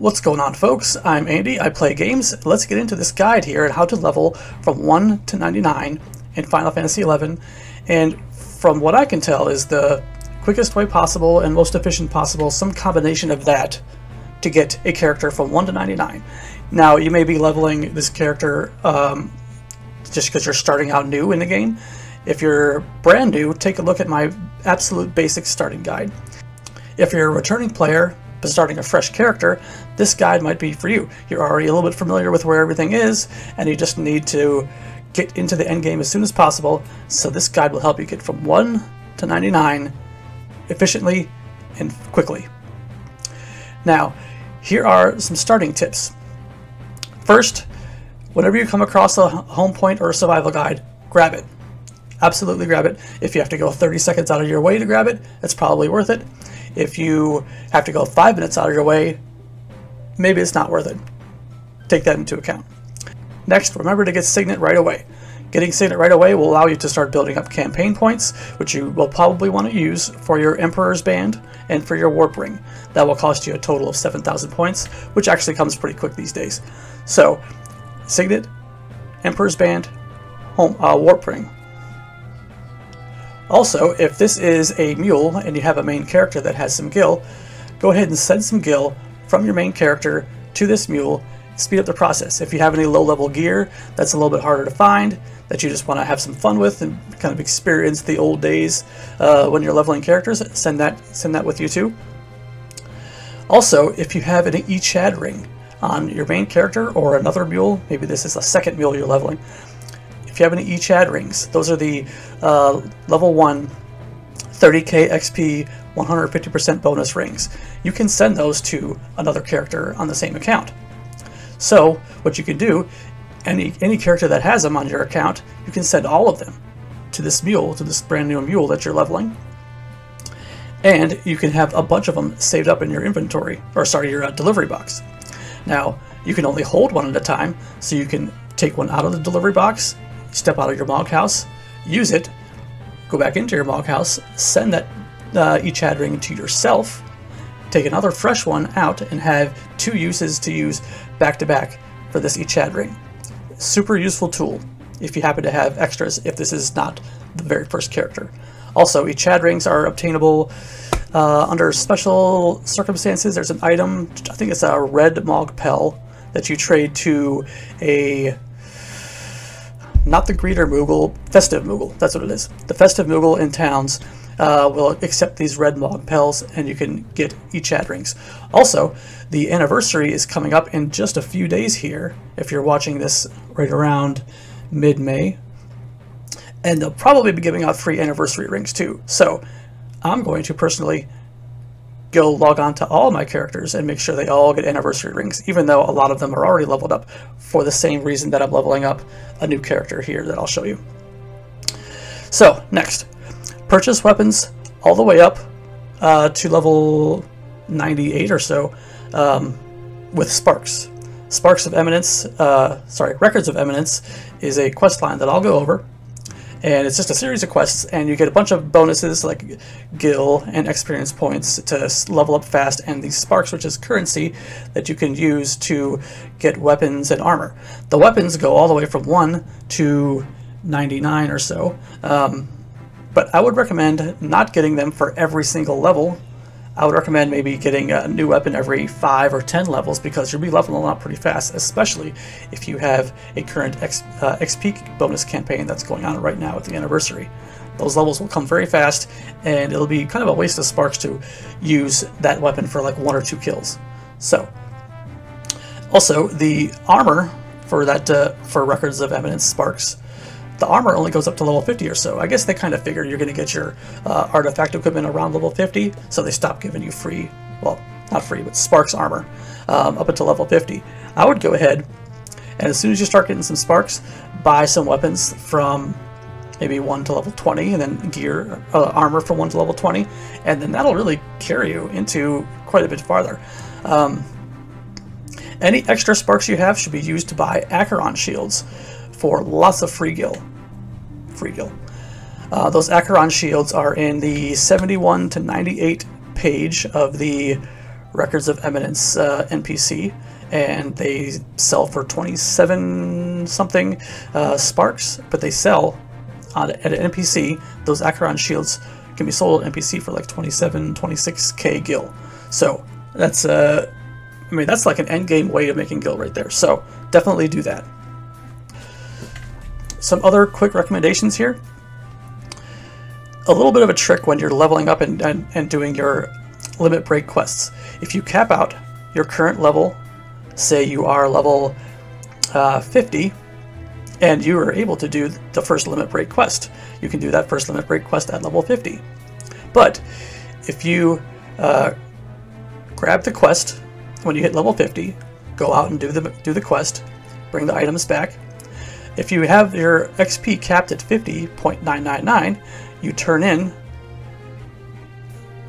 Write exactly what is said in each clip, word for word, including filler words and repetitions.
What's going on, folks? I'm Andy, I play games. Let's get into this guide here on how to level from one to ninety-nine in Final Fantasy eleven. And from what I can tell is the quickest way possible and most efficient possible, some combination of that to get a character from one to ninety-nine. Now, you may be leveling this character um, just because you're starting out new in the game. If you're brand new, take a look at my absolute basic starting guide. If you're a returning player, but starting a fresh character, this guide might be for you. You're already a little bit familiar with where everything is, and you just need to get into the end game as soon as possible, so this guide will help you get from one to ninety-nine efficiently and quickly. Now, here are some starting tips. First, whenever you come across a home point or a survival guide, grab it. Absolutely grab it. If you have to go thirty seconds out of your way to grab it, it's probably worth it. If you have to go five minutes out of your way, maybe it's not worth it. Take that into account. Next, remember to get Signet right away. Getting Signet right away will allow you to start building up campaign points, which you will probably want to use for your Emperor's Band and for your Warp Ring. That will cost you a total of seven thousand points, which actually comes pretty quick these days. So, Signet, Emperor's Band, home, uh, Warp Ring. Also, if this is a mule and you have a main character that has some gil, go ahead and send some gil from your main character to this mule, speed up the process. If you have any low-level gear that's a little bit harder to find, that you just want to have some fun with and kind of experience the old days uh, when you're leveling characters, send that, send that with you too. Also, if you have an Echad Ring on your main character or another mule, maybe this is a second mule you're leveling, if you have any Echad Rings, those are the uh, level one, thirty K X P, one hundred fifty percent bonus rings. You can send those to another character on the same account. So what you can do, any, any character that has them on your account, you can send all of them to this mule, to this brand new mule that you're leveling. And you can have a bunch of them saved up in your inventory, or sorry, your uh, delivery box. Now, you can only hold one at a time, so you can take one out of the delivery box, step out of your Mog House, use it, go back into your Mog House, send that uh, Echad Ring to yourself, take another fresh one out, and have two uses to use back-to-back -back for this Echad Ring. Super useful tool if you happen to have extras, if this is not the very first character. Also, Echad Rings are obtainable uh, under special circumstances. There's an item, I think it's a red Mog Pel, that you trade to a... not the Greeter Moogle, Festive Moogle, that's what it is. The Festive Moogle in towns uh, will accept these red Mog Pels, and you can get Echad Rings. Also, the anniversary is coming up in just a few days here, if you're watching this right around mid-May. And they'll probably be giving out free anniversary rings too. So, I'm going to personally go log on to all my characters and make sure they all get anniversary rings, even though a lot of them are already leveled up for the same reason that I'm leveling up a new character here that I'll show you. So, next, purchase weapons all the way up uh, to level ninety-eight or so um, with Sparks. Sparks of Eminence, uh, sorry, Records of Eminence is a quest line that I'll go over. And it's just a series of quests, and you get a bunch of bonuses like gil and experience points to level up fast, and these sparks, which is currency that you can use to get weapons and armor. The weapons go all the way from one to ninety-nine or so, um, but I would recommend not getting them for every single level. I would recommend maybe getting a new weapon every five or ten levels, because you'll be leveling up pretty fast, especially if you have a current X, uh, X P bonus campaign that's going on right now at the anniversary. Those levels will come very fast, and it'll be kind of a waste of sparks to use that weapon for like one or two kills. So, also, the armor for that uh, for Records of Eminence sparks, the armor only goes up to level fifty or so. I guess they kind of figure you're going to get your uh, artifact equipment around level fifty, so they stop giving you free, well, not free, but Sparks armor um, up until level fifty. I would go ahead, and as soon as you start getting some Sparks, buy some weapons from maybe one to level twenty, and then gear uh, armor from one to level twenty, and then that'll really carry you into quite a bit farther. Um, any extra Sparks you have should be used to buy Acheron shields for lots of free gil. Free gil. Uh, those Acheron shields are in the seventy-one to ninety-eight page of the Records of Eminence uh, N P C, and they sell for twenty-seven something uh, sparks, but they sell on, at an N P C. Those Acheron shields can be sold at N P C for like twenty-seven, twenty-six K gil. So that's uh, I mean that's like an end game way of making gil right there. So definitely do that. Some other quick recommendations here. A little bit of a trick when you're leveling up and, and, and doing your limit break quests. If you cap out your current level, say you are level uh, fifty, and you are able to do the first limit break quest, you can do that first limit break quest at level fifty. But if you uh, grab the quest when you hit level fifty, go out and do the do the quest, bring the items back. If you have your X P capped at fifty point nine nine nine, you turn in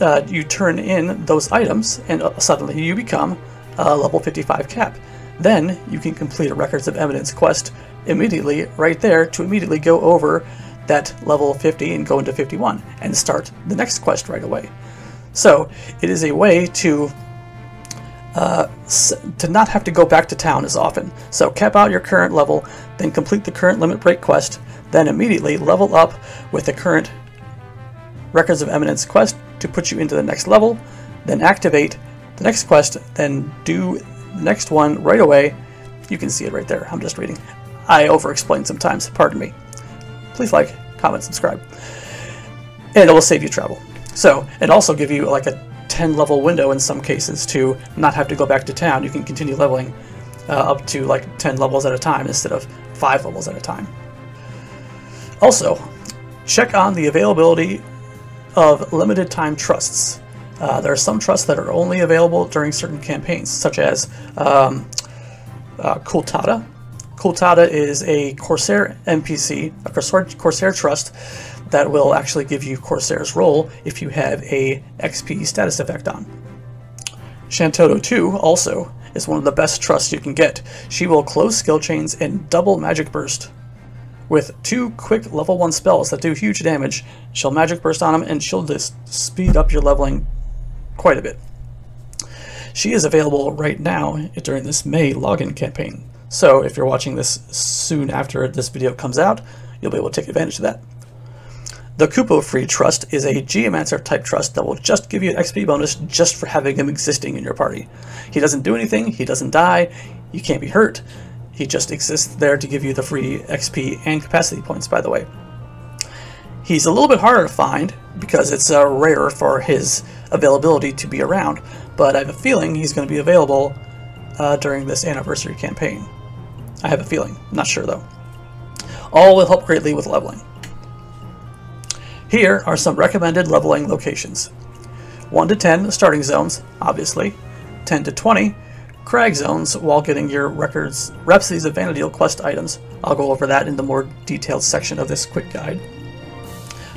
uh, you turn in those items, and suddenly you become a level fifty-five cap. Then you can complete a Records of Eminence quest immediately right there to immediately go over that level fifty and go into fifty-one and start the next quest right away. So it is a way to uh, to not have to go back to town as often. So cap out your current level, then complete the current limit break quest, then immediately level up with the current Records of Eminence quest to put you into the next level, then activate the next quest, then do the next one right away. You can see it right there. I'm just reading. I over-explain sometimes. Pardon me. Please like, comment, subscribe. And it will save you travel. So, and also give you like a ten level window in some cases to not have to go back to town. You can continue leveling uh, up to like ten levels at a time instead of five levels at a time. Also, check on the availability of limited time trusts. Uh, there are some trusts that are only available during certain campaigns, such as um, uh, Kultada. Kultada is a Corsair N P C, a Corsair, Corsair trust, that will actually give you Corsair's role if you have a X P status effect on. Shantotto two also is one of the best trusts you can get. She will close skill chains and double magic burst. With two quick level one spells that do huge damage, she'll magic burst on them, and she'll just speed up your leveling quite a bit. She is available right now during this May login campaign. So if you're watching this soon after this video comes out, you'll be able to take advantage of that. The Kupo Free Trust is a Geomancer type trust that will just give you an X P bonus just for having him existing in your party. He doesn't do anything, he doesn't die, you can't be hurt. He just exists there to give you the free X P and capacity points, by the way. He's a little bit harder to find because it's uh, rare for his availability to be around, but I have a feeling he's going to be available uh, during this anniversary campaign. I have a feeling. Not sure, though. All will help greatly with leveling. Here are some recommended leveling locations. one to ten starting zones, obviously. ten to twenty. Crag zones while getting your records Rhapsodies of Vana'diel quest items. I'll go over that in the more detailed section of this quick guide.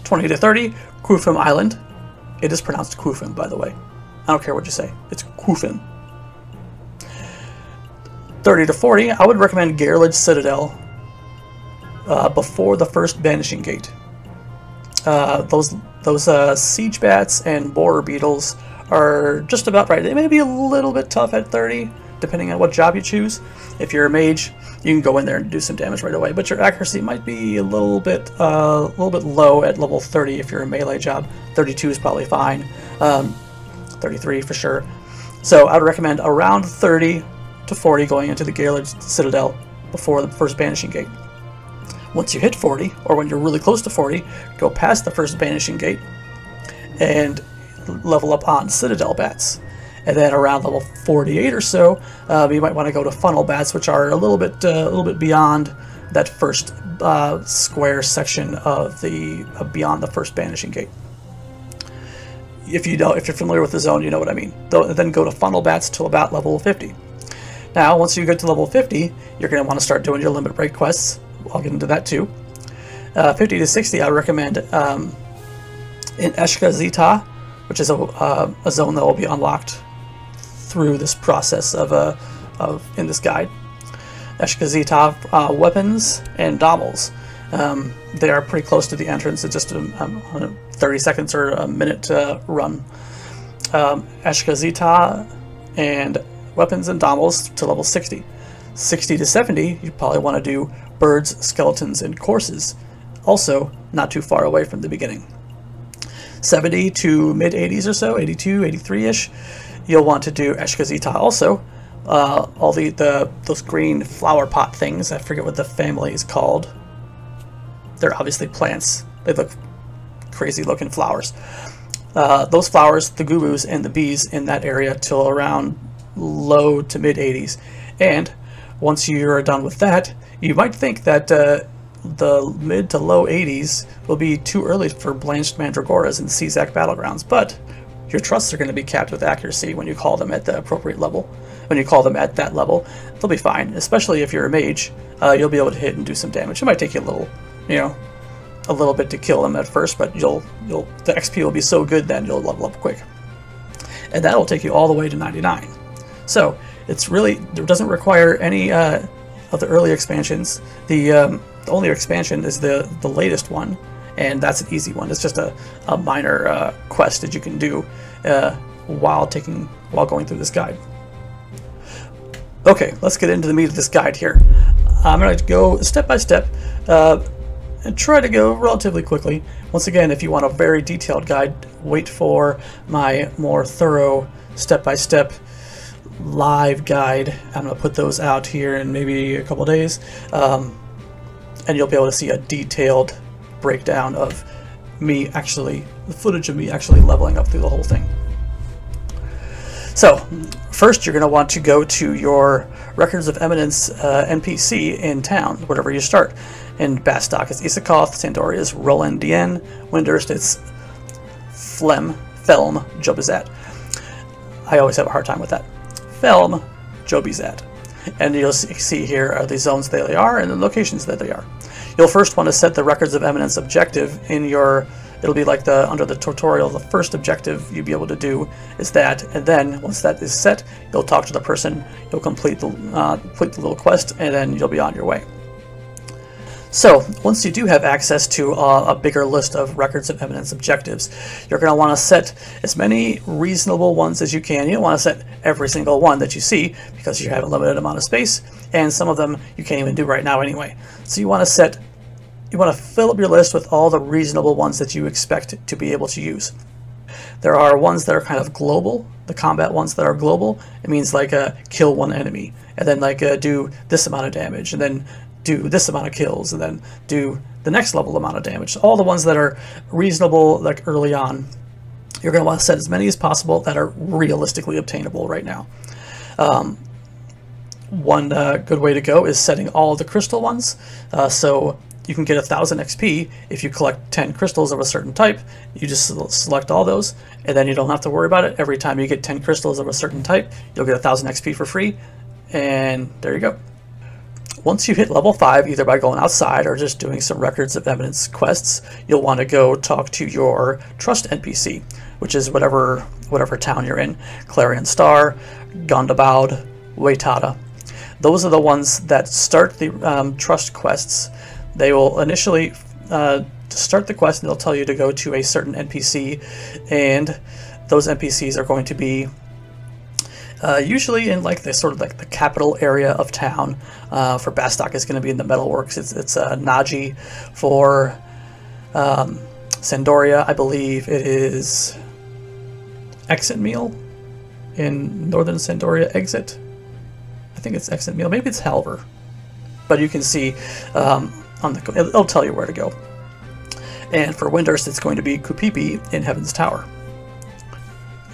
twenty to thirty, Qufim Island. It is pronounced Qufim, by the way. I don't care what you say. It's Qufim. thirty to forty, I would recommend Garelage Citadel uh, before the first Banishing Gate. Uh, those those uh, siege bats and borer beetles are just about right. They may be a little bit tough at thirty, depending on what job you choose. If you're a mage, you can go in there and do some damage right away, but your accuracy might be a little bit a uh, little bit low at level thirty if you're a melee job. thirty-two is probably fine. Um, thirty-three for sure. So I would recommend around thirty to forty going into the Garelage Citadel before the first Banishing Gate. Once you hit forty, or when you're really close to forty, go past the first Banishing Gate and level up on Citadel Bats, and then around level forty-eight or so, uh, you might want to go to Funnel Bats, which are a little bit, uh, a little bit beyond that first uh, square section of the uh, beyond the first Banishing Gate. If you know, if you're familiar with the zone, you know what I mean. Then go to Funnel Bats till about level fifty. Now, once you get to level fifty, you're going to want to start doing your limit break quests. I'll get into that too. Uh, fifty to sixty, I recommend um, in Eshka Zita, which is a, uh, a zone that will be unlocked through this process of, uh, of in this guide. Eshka Zita uh, weapons and domels. Um, they are pretty close to the entrance. It's just a, um, a thirty seconds or a minute uh, run. um, Eshka Zita and weapons and domals to level sixty. sixty to seventy, you probably want to do birds, skeletons, and courses. Also, not too far away from the beginning. seventy to mid eighties or so, eighty-two, eighty-three-ish, you'll want to do Eshka Zita also. Uh, all the, the those green flower pot things, I forget what the family is called. They're obviously plants. They look crazy looking flowers. Uh, those flowers, the gubus and the bees in that area till around low to mid eighties. And once you're done with that, you might think that uh, the mid to low eighties will be too early for blanched mandragoras and Ceizak Battlegrounds, but your trusts are going to be capped with accuracy when you call them at the appropriate level. When you call them at that level, they'll be fine, especially if you're a mage. Uh, you'll be able to hit and do some damage. It might take you a little, you know, a little bit to kill them at first, but you'll, you'll, the X P will be so good then you'll level up quick. And that'll take you all the way to ninety-nine. So, it's really, it doesn't require any uh, of the early expansions. The, um, the only expansion is the, the latest one, and that's an easy one. It's just a, a minor uh, quest that you can do uh, while taking while going through this guide. Okay, let's get into the meat of this guide here. I'm going to go step by step uh, and try to go relatively quickly. Once again, if you want a very detailed guide, wait for my more thorough step-by-step live guide. I'm going to put those out here in maybe a couple days, um, and you'll be able to see a detailed breakdown of me actually, the footage of me actually leveling up through the whole thing. So, first you're going to want to go to your Records of Eminence uh, N P C in town, wherever you start. In Bastock it's Isakoth, Sandoria is Rolandien, Windurst it's Flem, Felm Jobizat. I always have a hard time with that. Felm Jobizat. And you'll see here are the zones that they are and the locations that they are. You'll first want to set the Records of Eminence objective in your, it'll be like the under the tutorial, the first objective you'll be able to do is that, and then once that is set, you'll talk to the person, you'll complete the, uh, complete the little quest, and then you'll be on your way. So, once you do have access to uh, a bigger list of Records of Eminence objectives, you're going to want to set as many reasonable ones as you can. You don't want to set every single one that you see, because you have a limited amount of space, and some of them you can't even do right now anyway. So you want to set, you want to fill up your list with all the reasonable ones that you expect to be able to use. There are ones that are kind of global, the combat ones that are global. It means like uh, kill one enemy, and then like uh, do this amount of damage, and then do this amount of kills, and then do the next level amount of damage. All the ones that are reasonable, like early on, you're going to want to set as many as possible that are realistically obtainable right now. Um, one uh, good way to go is setting all the crystal ones, uh, so you can get one thousand X P if you collect ten crystals of a certain type. You just select all those, and then you don't have to worry about it. Every time you get ten crystals of a certain type, you'll get one thousand X P for free, and there you go. Once you hit level five, either by going outside or just doing some Records of Eminence quests, you'll want to go talk to your Trust N P C, which is whatever whatever town you're in. Clarion Star, Gondabaud, Waitada. Those are the ones that start the um, Trust quests. They will initially uh, start the quest and they'll tell you to go to a certain N P C, and those N P Cs are going to be Uh, usually in like the sort of like the capital area of town. Uh, for Bastock it's going to be in the metalworks. It's it's uh, Naji. For um, Sandoria, I believe it is Exit Mil in northern Sandoria. Exit. I think it's Exit Mil. Maybe it's Halver. But you can see um, on the it'll tell you where to go. And for Windurst, it's going to be Kupipi in Heaven's Tower.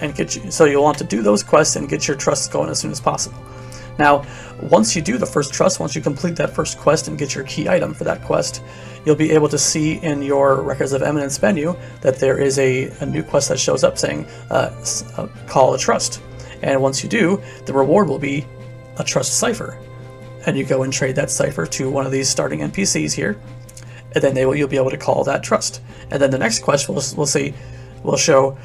And get you, so you'll want to do those quests and get your trusts going as soon as possible. Now, once you do the first trust, once you complete that first quest and get your key item for that quest, you'll be able to see in your Records of Eminence menu that there is a, a new quest that shows up saying, uh, uh, call a trust. And once you do, the reward will be a trust cipher. And you go and trade that cipher to one of these starting N P Cs here, and then they will, you'll be able to call that trust. And then the next quest will, will, see, will show,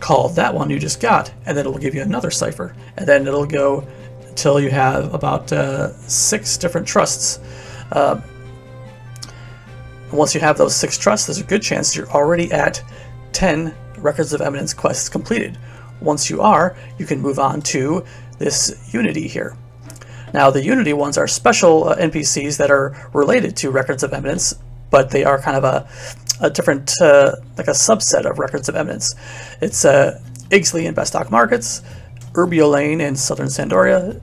call that one you just got, and then it'll give you another cipher, and then it'll go until you have about uh, six different trusts. Uh, once you have those six trusts, there's a good chance you're already at ten Records of Eminence quests completed, Once you are, you can move on to this Unity here. Now, the Unity ones are special uh, N P Cs that are related to Records of Eminence, but they are kind of a, a different, uh, like a subset of Records of Eminence. It's uh, Igsley in Bastock Markets, Urbiolane in Southern Sandoria,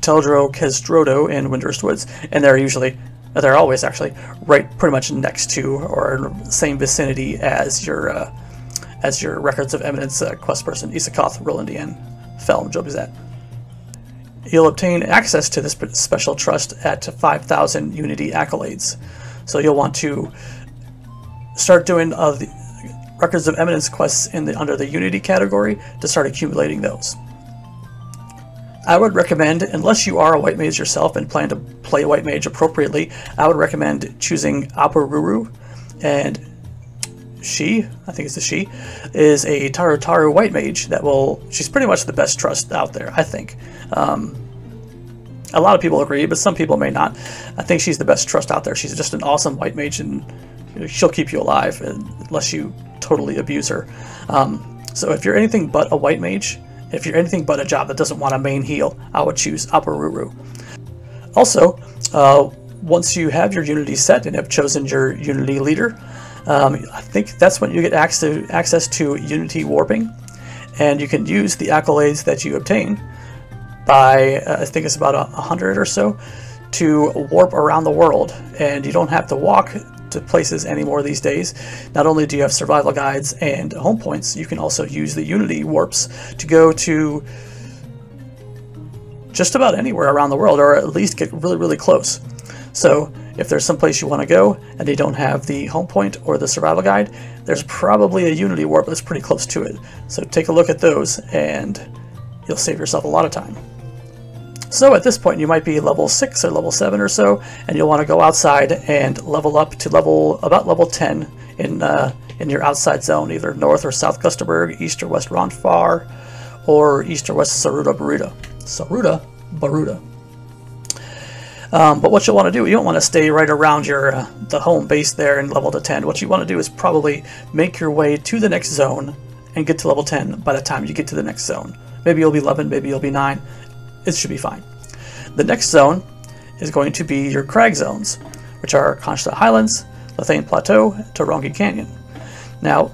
Teldro Kestrodo in Windurst Woods, and they're usually, they're always actually, right pretty much next to or same vicinity as your uh, as your Records of Eminence uh, quest person, Isakoth, Rolandi, and Felm Jobizat. You'll obtain access to this special trust at five thousand Unity accolades. So you'll want to start doing uh, the Records of Eminence quests in the, under the Unity category to start accumulating those. I would recommend, unless you are a White Mage yourself and plan to play White Mage appropriately, I would recommend choosing Apururu, and she, I think it's a she, is a Taru Taru White Mage that will, she's pretty much the best trust out there, I think. Um, a lot of people agree, but some people may not. I think she's the best trust out there. She's just an awesome White Mage, and she'll keep you alive unless you totally abuse her. Um, so if you're anything but a White Mage, if you're anything but a job that doesn't want a main heal, I would choose Apururu. Also, uh, once you have your Unity set and have chosen your Unity leader, um, I think that's when you get access to, access to Unity warping, and you can use the accolades that you obtain by, uh, I think it's about a hundred or so, to warp around the world, and you don't have to walk to places anymore these days. Not only do you have survival guides and home points, you can also use the Unity warps to go to just about anywhere around the world, or at least get really, really close. So if there's some place you want to go and you don't have the home point or the survival guide, there's probably a Unity warp that's pretty close to it. So take a look at those and you'll save yourself a lot of time. So at this point you might be level six or level seven or so, and you'll want to go outside and level up to level about level ten in uh, in your outside zone, either north or south Gusterberg, east or west Ronfar, or east or west Saruda Baruda. Saruda Baruda. Um, but what you'll want to do, you don't want to stay right around your uh, the home base there and level to ten. What you want to do is probably make your way to the next zone and get to level ten by the time you get to the next zone. Maybe you'll be eleven, maybe you'll be nine. It should be fine. The next zone is going to be your crag zones, which are Konschtat Highlands, La Theine Plateau, Tarongi Canyon. Now,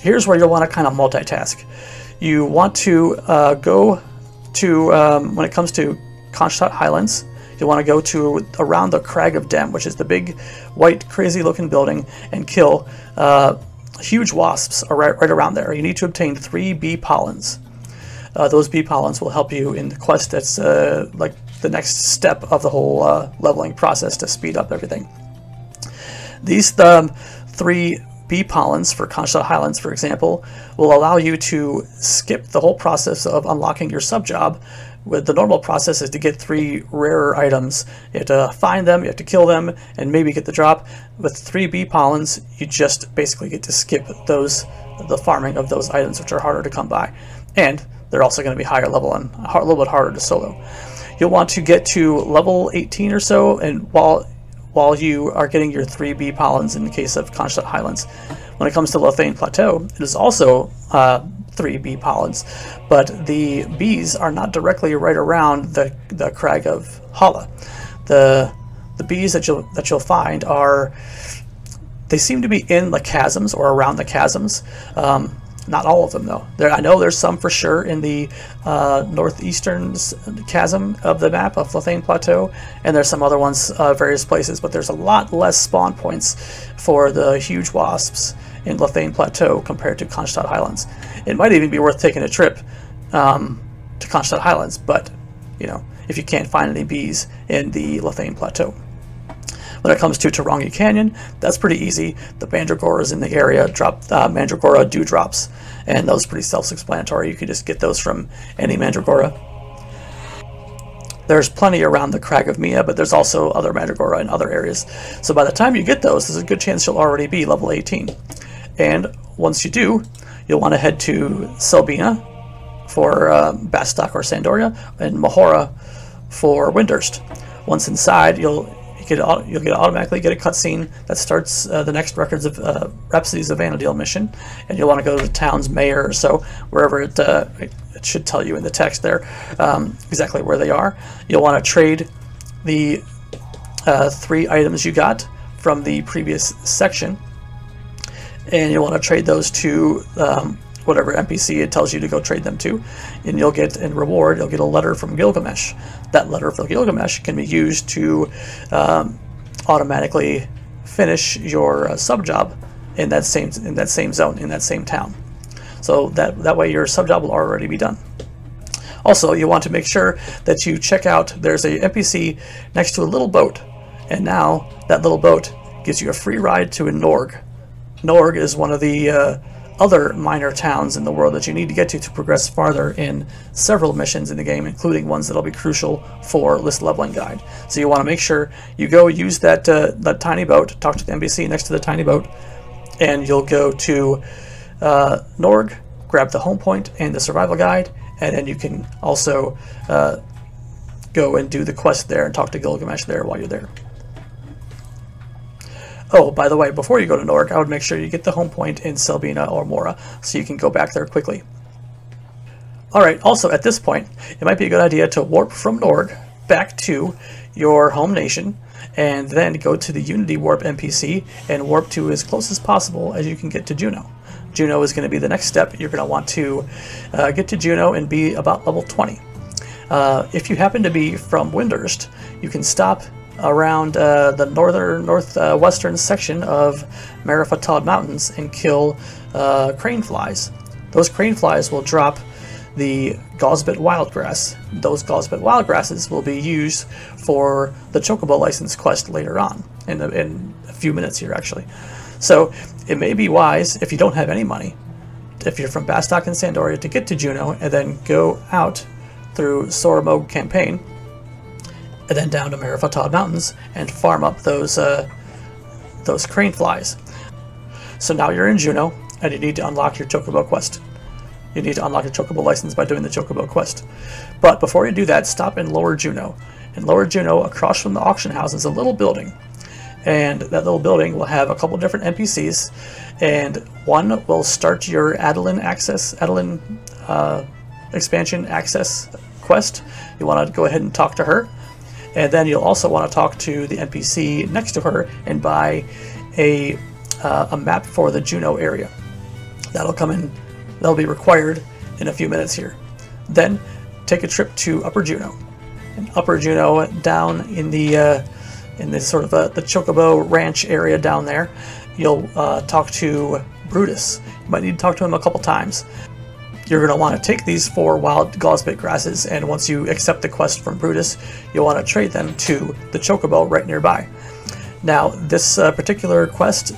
here's where you'll want to kind of multitask. You want to uh, go to, um, when it comes to Konschtat Highlands, you want to go to around the Crag of Dem, which is the big, white, crazy-looking building, and kill uh, huge wasps right, right around there. You need to obtain three bee pollens. Uh, those bee pollens will help you in the quest that's uh, like the next step of the whole uh, leveling process to speed up everything. These um, three bee pollens for Konschtat Highlands, for example, will allow you to skip the whole process of unlocking your subjob. With the normal process is to get three rarer items. You have to find them, you have to kill them, and maybe get the drop. With three bee pollens, you just basically get to skip those, the farming of those items, which are harder to come by. And they're also going to be higher level and a little bit harder to solo. You'll want to get to level eighteen or so, and while while you are getting your three bee pollens in the case of Konschtat Highlands. When it comes to La Theine Plateau, it is also uh, three bee pollens, but the bees are not directly right around the the crag of Hala. The the bees that you'll that you'll find are, they seem to be in the chasms or around the chasms. Um, Not all of them, though. There, I know there's some for sure in the uh, northeastern chasm of the map of La Theine Plateau, and there's some other ones uh, various places, but there's a lot less spawn points for the huge wasps in La Theine Plateau compared to Konschtat Highlands. It might even be worth taking a trip um, to Konschtat Highlands, but, you know, if you can't find any bees in the La Theine Plateau. When it comes to Tarongi Canyon, that's pretty easy. The mandragoras in the area drop uh, mandragora dewdrops, and those are pretty self-explanatory. You can just get those from any mandragora. There's plenty around the Crag of Mia, but there's also other mandragora in other areas. So by the time you get those, there's a good chance you'll already be level eighteen. And once you do, you'll want to head to Selbina for uh, Bastock or Sandoria, and Mahora for Windurst. Once inside, you'll you could you'll get automatically get a cutscene that starts uh, the next Records of uh, Rhapsodies of Vana'diel mission, and you'll want to go to the town's mayor or so, wherever it, uh, it, it should tell you in the text there um, exactly where they are. You'll want to trade the uh, three items you got from the previous section, and you'll want to trade those to um, whatever N P C it tells you to go trade them to, and you'll get in reward, you'll get a letter from Gilgamesh. That letter from Gilgamesh can be used to um, automatically finish your uh, sub job in that same in that same zone in that same town. So that that way your sub job will already be done. Also, you want to make sure that you check out. There's a N P C next to a little boat, and now that little boat gives you a free ride to a Norg. Norg is one of the uh, other minor towns in the world that you need to get to to progress farther in several missions in the game, including ones that'll be crucial for list leveling guide. So you want to make sure you go use that uh, that tiny boat, talk to the N P C next to the tiny boat, and you'll go to uh, Norg, grab the home point and the survival guide, and then you can also uh, go and do the quest there and talk to Gilgamesh there while you're there. Oh, by the way, before you go to Norg, I would make sure you get the home point in Selbina or Mora, so you can go back there quickly. Alright, also at this point, it might be a good idea to warp from Norg back to your home nation, and then go to the Unity Warp N P C and warp to as close as possible as you can get to Juno. Juno is going to be the next step. You're going to want to uh, get to Juno and be about level twenty. Uh, if you happen to be from Windurst, you can stop around uh, the northern northwestern uh, section of Meriphataud Mountains and kill uh, crane flies. Those crane flies will drop the Gauzbit Wildgrass. Those Gauzbit Wildgrasses will be used for the Chocobo License quest later on, in, the, in a few minutes here actually. So it may be wise, if you don't have any money, if you're from Bastok and Sandoria, to get to Juno and then go out through Soramog Campaign, and then down to Meriphataud Mountains and farm up those uh, those crane flies. So now you're in Juno and you need to unlock your Chocobo quest. You need to unlock your Chocobo license by doing the Chocobo quest. But before you do that, stop in Lower Juno. In Lower Juno, across from the auction house, is a little building. And that little building will have a couple different N P Cs, and one will start your Adeline access, Adeline uh, expansion access quest. You want to go ahead and talk to her. And then you'll also want to talk to the N P C next to her and buy a, uh, a map for the Juno area. That'll come in, that'll be required in a few minutes here. Then take a trip to Upper Juno. And Upper Juno, down in the uh, in this sort of uh, the Chocobo Ranch area down there, you'll uh, talk to Brutus. You might need to talk to him a couple times. You're going to want to take these four wild Gauzbit grasses, and once you accept the quest from Brutus, you'll want to trade them to the Chocobo right nearby. Now, this uh, particular quest,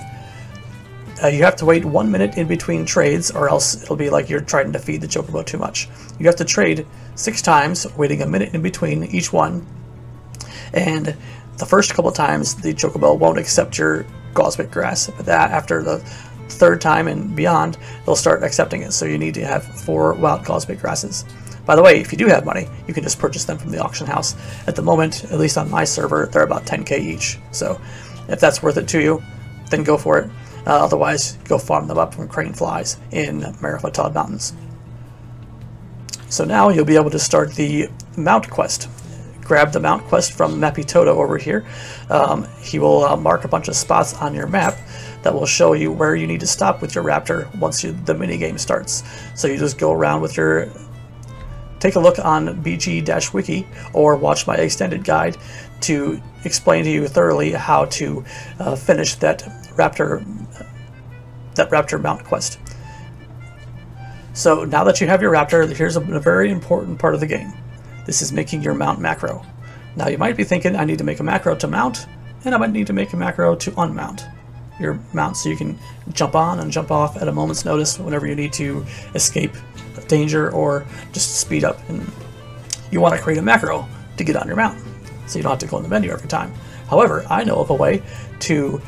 uh, you have to wait one minute in between trades, or else it'll be like you're trying to feed the Chocobo too much. You have to trade six times, waiting a minute in between each one, and the first couple times the Chocobo won't accept your Gauzbit grass, but that after the third time and beyond, they'll start accepting it. So you need to have four wild Gauzbit grasses. By the way, if you do have money, you can just purchase them from the auction house. At the moment, at least on my server, they're about ten K each. So if that's worth it to you, then go for it. Uh, otherwise, go farm them up from crane flies in Meriphataud Mountains. So now you'll be able to start the mount quest. Grab the mount quest from Mapitoto over here. Um, he will uh, mark a bunch of spots on your map that will show you where you need to stop with your raptor once you, the minigame starts. So you just go around with your... Take a look on B G Wiki or watch my extended guide to explain to you thoroughly how to uh, finish that raptor, that raptor mount quest. So now that you have your raptor, here's a, a very important part of the game. This is making your mount macro. Now you might be thinking, I need to make a macro to mount, and I might need to make a macro to unmount your mount so you can jump on and jump off at a moment's notice whenever you need to escape danger or just speed up. And you want to create a macro to get on your mount, so you don't have to go in the menu every time. However, I know of a way to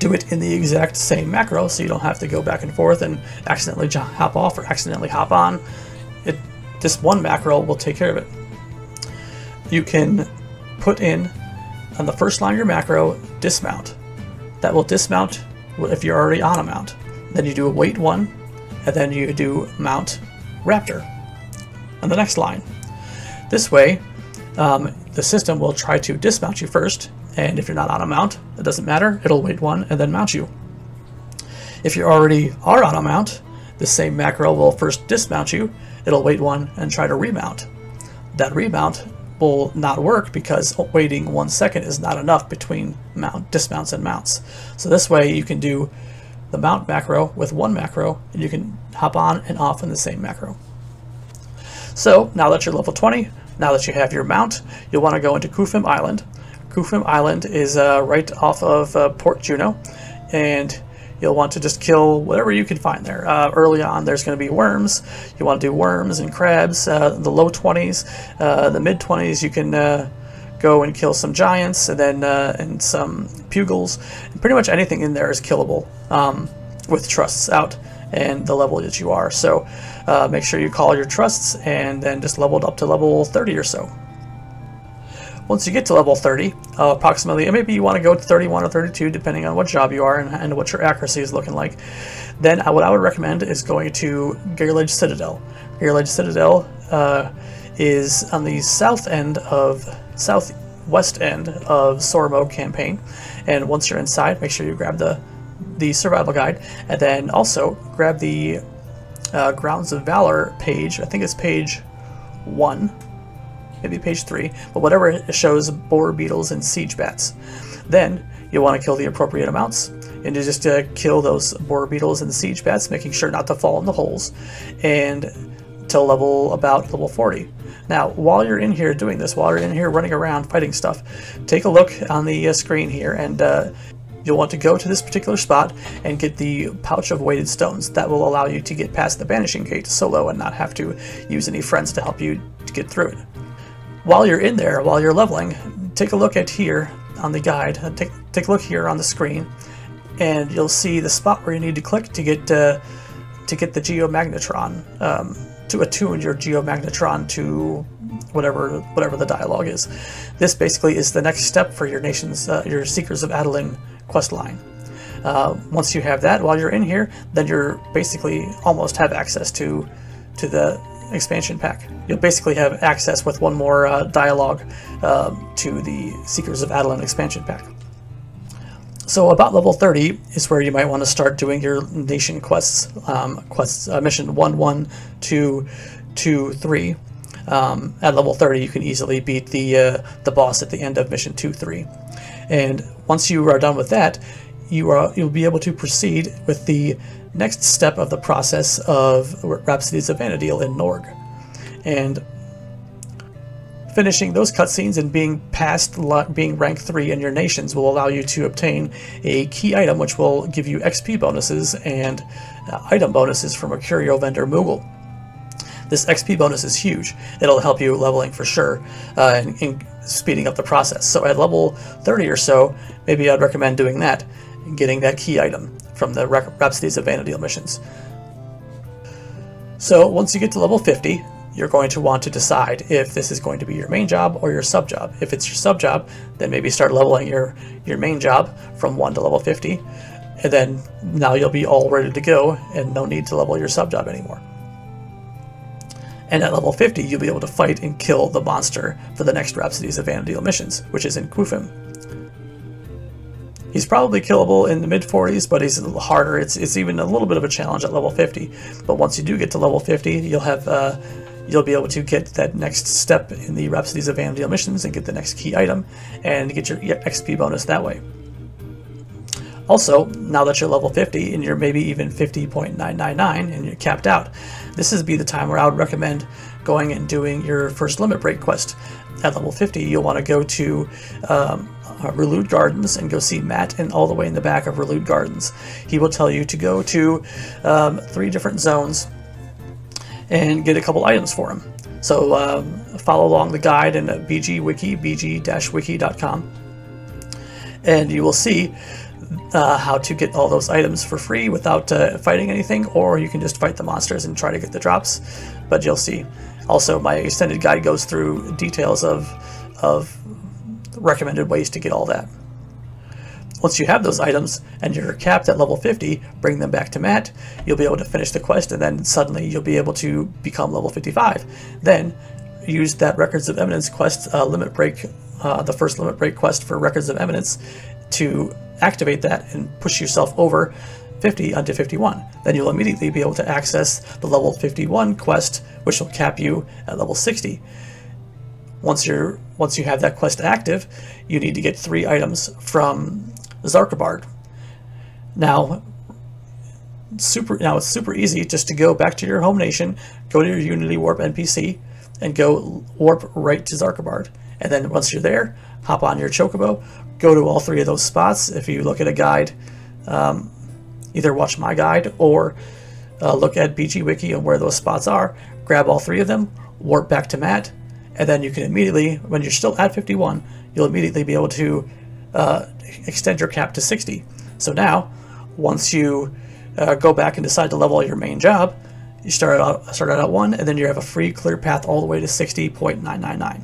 do it in the exact same macro so you don't have to go back and forth and accidentally hop off or accidentally hop on. It This one macro will take care of it. You can put in on the first line of your macro, dismount. That will dismount if you're already on a mount. Then you do a weight one, and then you do mount Raptor on the next line. This way, um, the system will try to dismount you first, and if you're not on a mount, it doesn't matter, it'll weight one and then mount you. If you already are on a mount, the same macro will first dismount you, it'll weight one and try to remount. That remount will not work because waiting one second is not enough between mount dismounts and mounts. So this way you can do the mount macro with one macro, and you can hop on and off in the same macro. So now that you're level twenty, now that you have your mount, you'll want to go into Qufim Island. Qufim Island is uh, right off of uh, Port Juno, and you'll want to just kill whatever you can find there. Uh, early on, there's going to be worms. You want to do worms and crabs. Uh, the low twenties, uh, the mid twenties, you can uh, go and kill some giants, and then uh, and some pugils. And pretty much anything in there is killable um, with trusts out and the level that you are. So uh, make sure you call your trusts, and then just level it up to level thirty or so. Once you get to level thirty, uh, approximately, and maybe you want to go to thirty-one or thirty-two, depending on what job you are and, and what your accuracy is looking like, then I, what I would recommend is going to Gearledge Citadel. Gearledge Citadel uh, is on the south end of, southwest end of Sormo campaign, and once you're inside, make sure you grab the, the survival guide, and then also grab the uh, Grounds of Valor page. I think it's page one. Maybe page three, but whatever it shows boar beetles and siege bats. Then you'll want to kill the appropriate amounts, and you just uh, kill those boar beetles and siege bats, making sure not to fall in the holes, and till level about level forty. Now, while you're in here doing this, while you're in here running around fighting stuff, take a look on the uh, screen here, and uh, you'll want to go to this particular spot and get the pouch of weighted stones. That will allow you to get past the Banishing Gate solo and not have to use any friends to help you to get through it. While you're in there, while you're leveling, take a look at here on the guide, take, take a look here on the screen, and you'll see the spot where you need to click to get uh, to get the Geomagnetron, um, to attune your Geomagnetron to whatever whatever the dialogue is. This basically is the next step for your nation's, uh, your Seekers of Adeline quest line. Uh, once you have that, while you're in here, then you're basically almost have access to, to the expansion pack. You'll basically have access with one more uh, dialogue uh, to the Seekers of Adeline expansion pack. So about level thirty is where you might want to start doing your nation quests, um, quests uh, mission one, one, two, two, three. Um, at level thirty you can easily beat the, uh, the boss at the end of mission two, three. And once you are done with that, you are, you'll be able to proceed with the next step of the process of Rhapsodies of Vana'diel in Norg. And finishing those cutscenes and being past being rank three in your nations will allow you to obtain a key item, which will give you X P bonuses and uh, item bonuses from a curio vendor Moogle. This X P bonus is huge. It'll help you leveling for sure uh, and, and speeding up the process. So at level thirty or so, maybe I'd recommend doing that, getting that key item from the Rhapsodies of Vana'diel missions. So once you get to level fifty, you're going to want to decide if this is going to be your main job or your sub job. If it's your sub job, then maybe start leveling your, your main job from one to level fifty, and then now you'll be all ready to go and no need to level your sub job anymore. And at level fifty, you'll be able to fight and kill the monster for the next Rhapsodies of Vana'diel missions, which is in Qufim. He's probably killable in the mid forties, but he's a little harder. It's, it's even a little bit of a challenge at level fifty. But once you do get to level fifty, you'll have uh, you'll be able to get that next step in the Rhapsodies of Vana'diel missions and get the next key item and get your X P bonus that way. Also, now that you're level fifty and you're maybe even fifty point nine nine nine and you're capped out, this would be the time where I would recommend going and doing your first limit break quest. At level fifty, you'll want to go to um, Uh, Ru'Lude Gardens and go see Matt, and all the way in the back of Ru'Lude Gardens he will tell you to go to um, three different zones and get a couple items for him. So um, follow along the guide in B G Wiki, B G wiki dot com, and you will see uh, how to get all those items for free without uh, fighting anything, or you can just fight the monsters and try to get the drops, but you'll see. Also, my extended guide goes through details of of the recommended ways to get all that. Once you have those items and you're capped at level fifty, bring them back to Matt, you'll be able to finish the quest, and then suddenly you'll be able to become level fifty-five. Then use that Records of Eminence quest, uh, limit break, uh, the first limit break quest for Records of Eminence to activate that and push yourself over fifty onto fifty-one. Then you'll immediately be able to access the level fifty-one quest, which will cap you at level sixty. Once you're once you have that quest active, you need to get three items from Zarkabard. Now, super. Now it's super easy just to go back to your home nation, go to your Unity Warp N P C, and go warp right to Zarkabard. And then once you're there, hop on your Chocobo, go to all three of those spots. If you look at a guide, um, either watch my guide or uh, look at B G Wiki and where those spots are. Grab all three of them, warp back to Matt, and then you can immediately, when you're still at fifty-one, you'll immediately be able to Uh, extend your cap to sixty. So now, once you uh, go back and decide to level your main job, you start out, start out at one, and then you have a free clear path all the way to sixty point nine nine nine.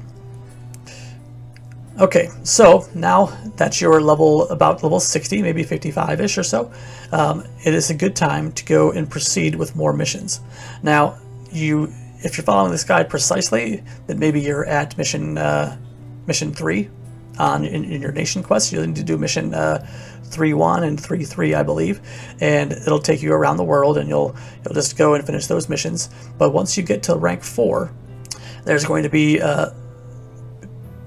Okay, so now that's your level, about level sixty, maybe fifty-five-ish or so, um, it is a good time to go and proceed with more missions. Now, you, if you're following this guide precisely, then maybe you're at mission uh, mission three. On in, in your nation quest, you'll need to do mission uh, three one and three three, I believe, and it'll take you around the world, and you'll you'll just go and finish those missions. But once you get to rank four, there's going to be uh,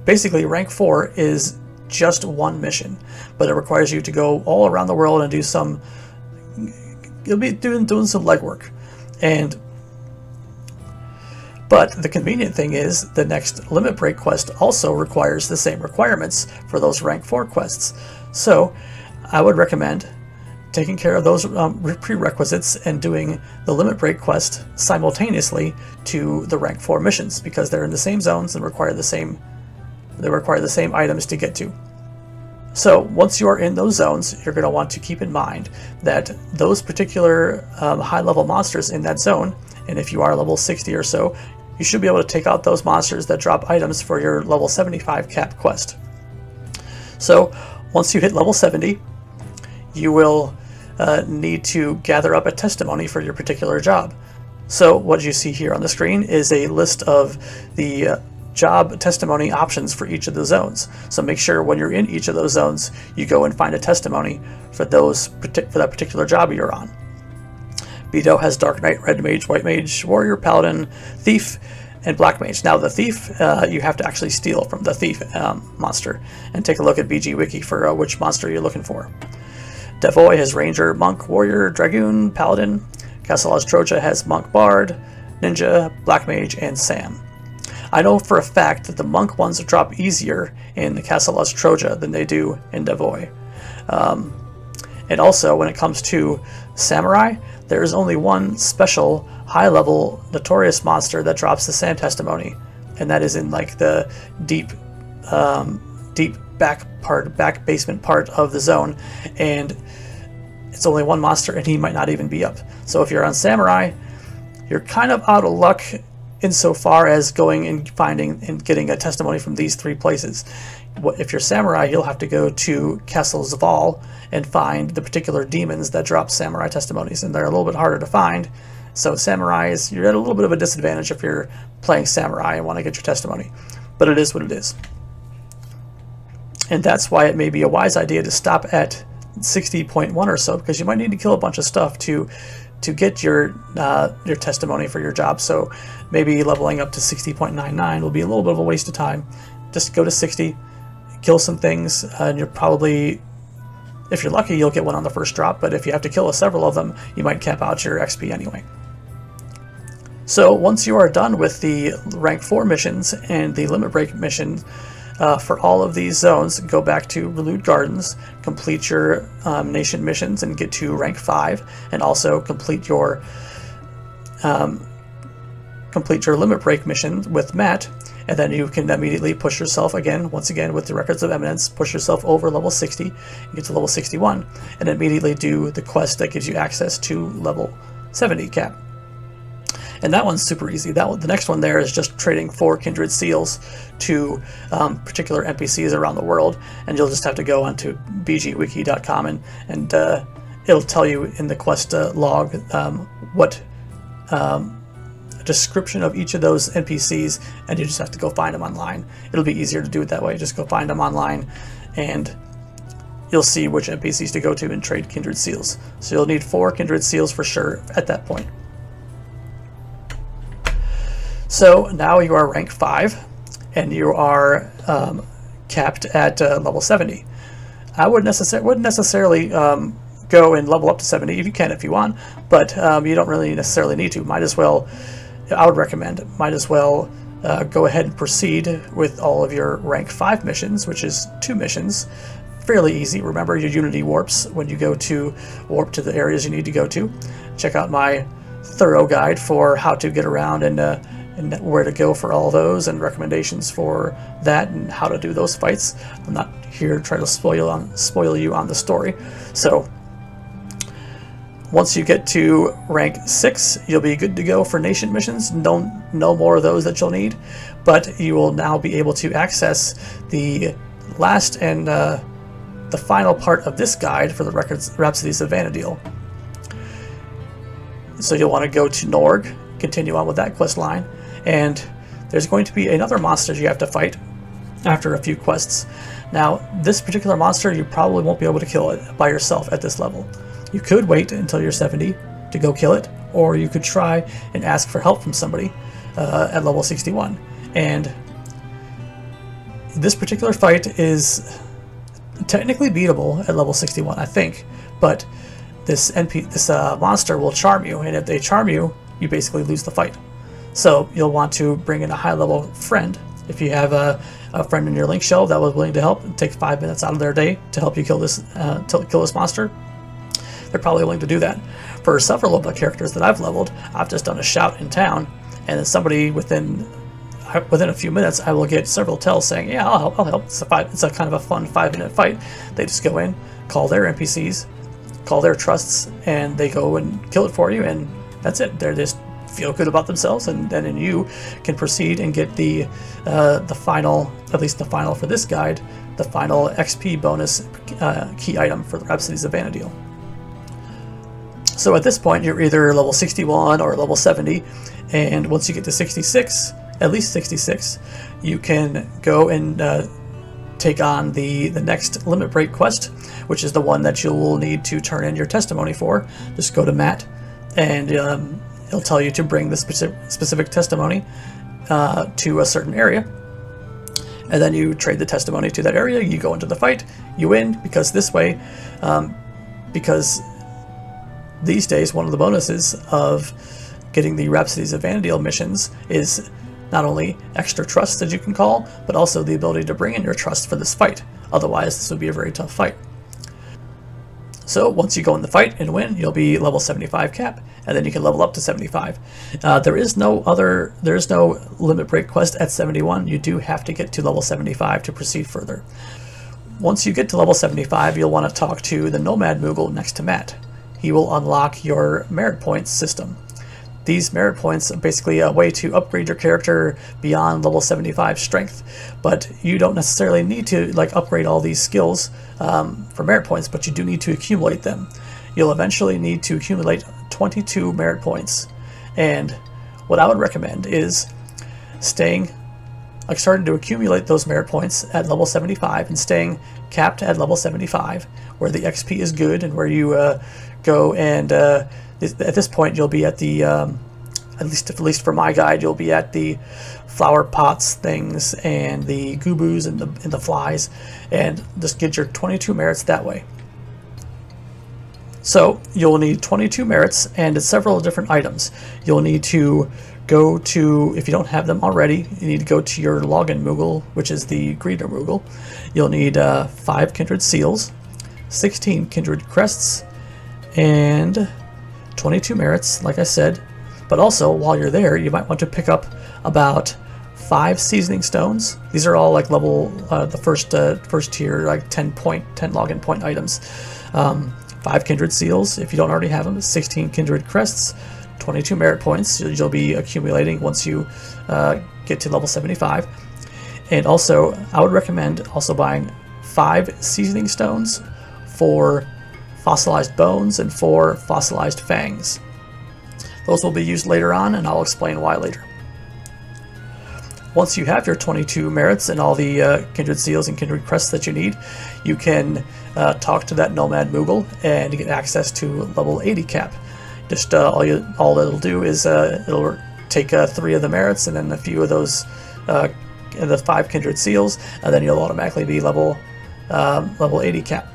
basically rank four is just one mission, but it requires you to go all around the world and do some. You'll be doing doing some legwork, and. But the convenient thing is the next limit break quest also requires the same requirements for those rank four quests. So I would recommend taking care of those um, prerequisites and doing the limit break quest simultaneously to the rank four missions, because they're in the same zones and require the same they require the same items to get to. So once you are in those zones, you're going to want to keep in mind that those particular um, high level monsters in that zone, and if you are level sixty or so, you should be able to take out those monsters that drop items for your level seventy-five cap quest. So once you hit level seventy, you will uh, need to gather up a testimony for your particular job. So what you see here on the screen is a list of the uh, job testimony options for each of the zones. So make sure when you're in each of those zones, you go and find a testimony for those for that particular job you're on. Bido has Dark Knight, Red Mage, White Mage, Warrior, Paladin, Thief, and Black Mage. Now the Thief, uh, you have to actually steal from the Thief um, monster, and take a look at B G Wiki for uh, which monster you're looking for. Devoy has Ranger, Monk, Warrior, Dragoon, Paladin. Castle Troja has Monk, Bard, Ninja, Black Mage, and Sam. I know for a fact that the Monk ones drop easier in the Castle Troja than they do in Devoy. Um, and also, when it comes to Samurai, there is only one special high-level notorious monster that drops the Sam testimony, and that is in like the deep, um, deep back part, back basement part of the zone, and it's only one monster, and he might not even be up. So if you're on Samurai, you're kind of out of luck insofar as going and finding and getting a testimony from these three places. If you're Samurai, you'll have to go to Castle Zaval and find the particular demons that drop Samurai testimonies, and they're a little bit harder to find. So Samurai is, you're at a little bit of a disadvantage if you're playing Samurai and want to get your testimony, but it is what it is. And that's why it may be a wise idea to stop at sixty point one or so, because you might need to kill a bunch of stuff to to get your uh, your testimony for your job. So maybe leveling up to sixty point nine nine will be a little bit of a waste of time. Just go to sixty, kill some things, uh, and you're probably, if you're lucky, you'll get one on the first drop, but if you have to kill a several of them, you might cap out your X P anyway. So once you are done with the rank four missions and the limit break mission uh, for all of these zones, go back to Ru'Lude Gardens, complete your um, nation missions and get to rank five, and also complete your um, complete your limit break mission with Matt, and then you can immediately push yourself again, once again with the Records of Eminence, push yourself over level sixty, and get to level sixty-one, and immediately do the quest that gives you access to level seventy cap. and that one's super easy. That one, the next one there is just trading four kindred seals to um, particular N P Cs around the world, and you'll just have to go onto B G wiki dot com and and uh, it'll tell you in the quest uh, log um, what um, description of each of those N P Cs, and you just have to go find them online. It'll be easier to do it that way. Just go find them online, and you'll see which N P Cs to go to and trade kindred seals. So you'll need four kindred seals for sure at that point. So now you are rank five, and you are um, capped at uh, level seventy. I would necessar- wouldn't necessarily um, go and level up to seventy. If you can, if you want, but um, you don't really necessarily need to. Might as well. I would recommend. Might as well uh, go ahead and proceed with all of your rank five missions, which is two missions. Fairly easy. Remember your Unity warps when you go to warp to the areas you need to go to. Check out my thorough guide for how to get around and uh, and where to go for all those, and recommendations for that and how to do those fights. I'm not here trying to spoil on spoil you on the story. So once you get to rank six, you'll be good to go for nation missions. No, no more of those that you'll need, but you will now be able to access the last and uh, the final part of this guide for the Records Rhapsodies of Vana'diel. So you'll want to go to Norg, continue on with that quest line, and there's going to be another monster you have to fight after a few quests. Now, this particular monster you probably won't be able to kill it by yourself at this level. You could wait until you're seventy to go kill it, or you could try and ask for help from somebody uh, at level sixty-one. And this particular fight is technically beatable at level sixty-one, I think, but this N P this uh, monster will charm you, and if they charm you, you basically lose the fight. So you'll want to bring in a high-level friend. If you have a, a friend in your link shell that was willing to help, take five minutes out of their day to help you kill this uh, to kill this monster, they're probably willing to do that. For several of the characters that I've leveled, I've just done a shout in town, and then somebody within within a few minutes, I will get several tells saying, yeah, I'll help, I'll help. It's a, five, it's a kind of a fun five-minute fight. They just go in, call their N P Cs, call their trusts, and they go and kill it for you, and that's it. They just feel good about themselves, and then you can proceed and get the uh, the final, at least the final for this guide, the final X P bonus uh, key item for the Rhapsodies of Vana'diel. So at this point, you're either level sixty-one or level seventy, and once you get to sixty-six, at least sixty-six, you can go and uh, take on the, the next Limit Break quest, which is the one that you'll need to turn in your testimony for. Just go to Matt, and um, it'll tell you to bring the specific, specific testimony uh, to a certain area. And then you trade the testimony to that area, you go into the fight, you win, because this way, um, because these days, one of the bonuses of getting the Rhapsodies of Vana'diel missions is not only extra trust that you can call, but also the ability to bring in your trust for this fight. Otherwise, this would be a very tough fight. So once you go in the fight and win, you'll be level seventy-five cap, and then you can level up to seventy-five. Uh, there is no other, there is no limit break quest at seventy-one. You do have to get to level seventy-five to proceed further. Once you get to level seventy-five, you'll want to talk to the Nomad Moogle next to Matt. He will unlock your merit points system. These merit points are basically a way to upgrade your character beyond level seventy-five strength, but you don't necessarily need to like upgrade all these skills um, for merit points, but you do need to accumulate them. You'll eventually need to accumulate twenty-two merit points, and what I would recommend is staying, like starting to accumulate those merit points at level seventy-five and staying capped at level seventy-five, where the X P is good and where you uh, go and uh, at this point, you'll be at the, um, at least at least for my guide, you'll be at the flower pots things and the gooboos and the, and the flies, and just get your twenty-two merits that way. So you'll need twenty-two merits and it's several different items. You'll need to go to, if you don't have them already, you need to go to your Login Moogle, which is the Greeter Moogle. You'll need uh, five Kindred Seals, sixteen Kindred Crests, and twenty-two merits, like I said, but also while you're there, you might want to pick up about five seasoning stones. These are all like level uh, the first uh, first tier, like ten point ten login point items. Um, five kindred seals if you don't already have them, sixteen kindred crests, twenty-two merit points you'll be accumulating once you uh, get to level seventy-five. And also, I would recommend also buying five seasoning stones, four fossilized bones, and four fossilized fangs. Those will be used later on, and I'll explain why later. Once you have your twenty-two merits and all the uh, kindred seals and kindred crests that you need, you can uh, talk to that nomad Moogle and get access to level eighty cap. Just uh, all you, all it'll do is uh, it'll take uh, three of the merits and then a few of those, uh, the five kindred seals, and then you'll automatically be level um, level eighty cap.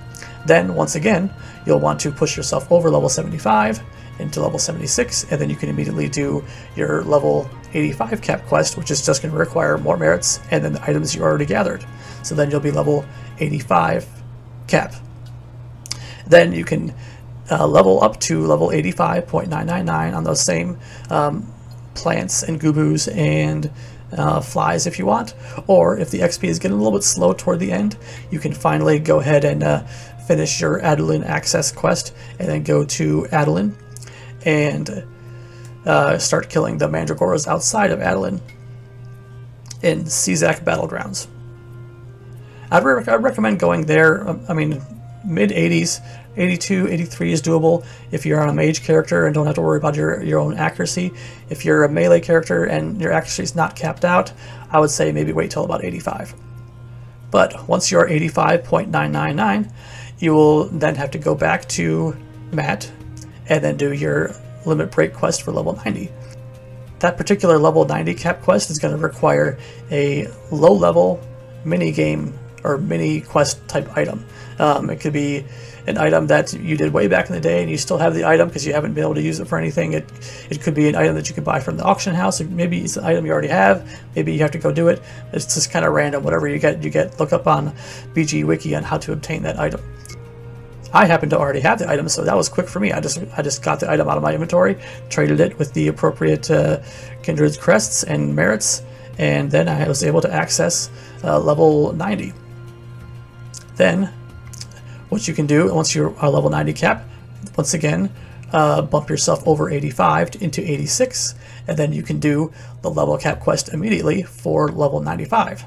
Then once again, you'll want to push yourself over level seventy-five into level seventy-six, and then you can immediately do your level eighty-five cap quest, which is just going to require more merits and then the items you already gathered. So then you'll be level eighty-five cap. Then you can uh, level up to level eighty-five point nine nine nine on those same um, plants and gooboos and uh, flies if you want, or if the X P is getting a little bit slow toward the end, you can finally go ahead and uh, finish your Adeline access quest and then go to Adeline and uh, start killing the Mandragoras outside of Adeline in Ceizak Battlegrounds. I'd, re I'd recommend going there. I mean, mid eighties, eighty-two, eighty-three is doable if you're on a mage character and don't have to worry about your, your own accuracy. If you're a melee character and your accuracy is not capped out, I would say maybe wait till about eighty-five. But once you're eighty-five point nine nine nine, you will then have to go back to Matt and then do your limit break quest for level ninety. That particular level ninety cap quest is going to require a low level mini game or mini quest type item. Um, it could be an item that you did way back in the day and you still have the item because you haven't been able to use it for anything. It, it could be an item that you could buy from the auction house, or maybe it's an item you already have, maybe you have to go do it. It's just kind of random. Whatever you get, you get. Look up on B G Wiki on how to obtain that item. I happen to already have the item, so that was quick for me. I just I just got the item out of my inventory, traded it with the appropriate uh, kindred crests and merits, and then I was able to access uh, level ninety. Then, what you can do once you're uh, level ninety cap, once again, uh, bump yourself over eighty-five into eighty-six, and then you can do the level cap quest immediately for level ninety-five.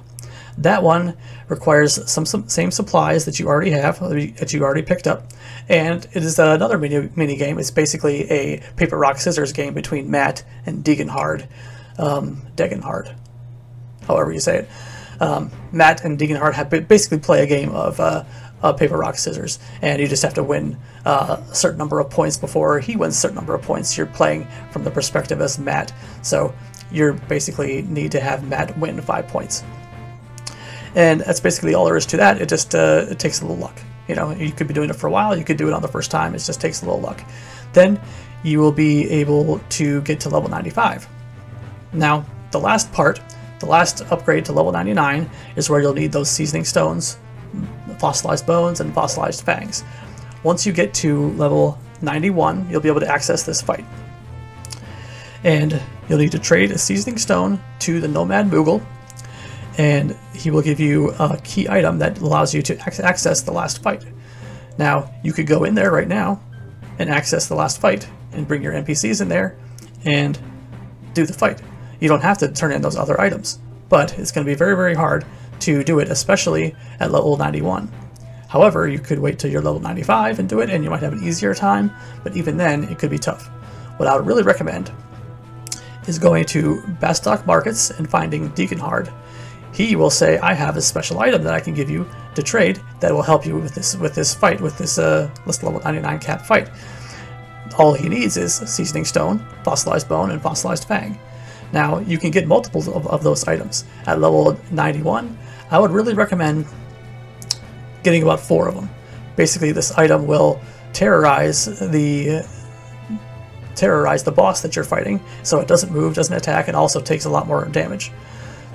That one requires some, some same supplies that you already have, that you already picked up, and it is another mini, mini game. It's basically a paper rock scissors game between Matt and Degenhard, um, Degenhard, however you say it. Um, Matt and Degenhard have basically play a game of uh, uh, paper rock scissors, and you just have to win uh, a certain number of points before he wins a certain number of points. You're playing from the perspective as Matt, so you basically need to have Matt win five points. And that's basically all there is to that. It just uh, it takes a little luck. You know, you could be doing it for a while, you could do it on the first time, it just takes a little luck. Then you will be able to get to level ninety-five. Now, the last part, the last upgrade to level ninety-nine is where you'll need those seasoning stones, fossilized bones, and fossilized fangs. Once you get to level ninety-one, you'll be able to access this fight. And you'll need to trade a seasoning stone to the Nomad Moogle, and he will give you a key item that allows you to access the last fight. Now, you could go in there right now and access the last fight and bring your N P Cs in there and do the fight. You don't have to turn in those other items, but it's going to be very, very hard to do it, especially at level ninety-one. However, you could wait till you're level ninety-five and do it, and you might have an easier time, but even then, it could be tough. What I would really recommend is going to Bastock Markets and finding Degenhard. He will say, I have a special item that I can give you to trade that will help you with this with this fight, with this uh, level ninety-nine cap fight. All he needs is Seasoning Stone, Fossilized Bone, and Fossilized Fang. Now, you can get multiples of, of those items. At level ninety-one, I would really recommend getting about four of them. Basically, this item will terrorize the... terrorize the boss that you're fighting, so it doesn't move, doesn't attack, and also takes a lot more damage.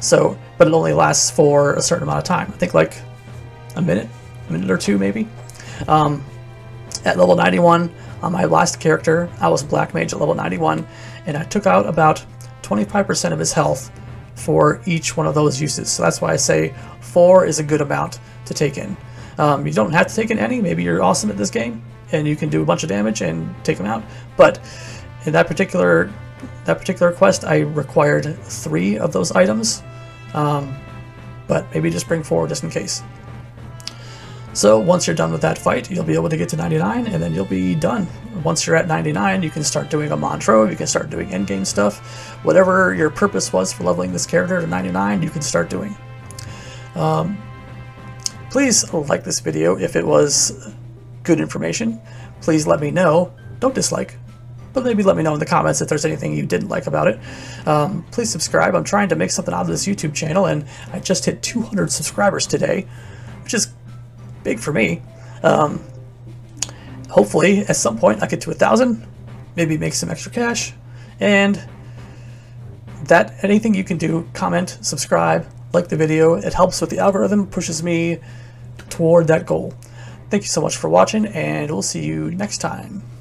So, but it only lasts for a certain amount of time. I think like a minute, a minute or two maybe. Um, at level ninety-one, on my last character, I was Black Mage at level ninety-one, and I took out about twenty-five percent of his health for each one of those uses. So that's why I say four is a good amount to take in. Um, you don't have to take in any, maybe you're awesome at this game, and you can do a bunch of damage and take them out, but In that particular that particular quest, I required three of those items, um, but maybe just bring four just in case. So once you're done with that fight, you'll be able to get to ninety-nine, and then you'll be done. Once you're at ninety-nine, you can start doing a Montreux, you can start doing endgame stuff. Whatever your purpose was for leveling this character to ninety-nine, you can start doing. Um, please like this video if it was good information. Please let me know. Don't dislike, but maybe let me know in the comments if there's anything you didn't like about it. Um, please subscribe. I'm trying to make something out of this YouTube channel, and I just hit two hundred subscribers today, which is big for me. Um, hopefully at some point I get to a thousand, maybe make some extra cash, and that anything you can do, comment, subscribe, like the video. It helps with the algorithm, pushes me toward that goal. Thank you so much for watching, and we'll see you next time.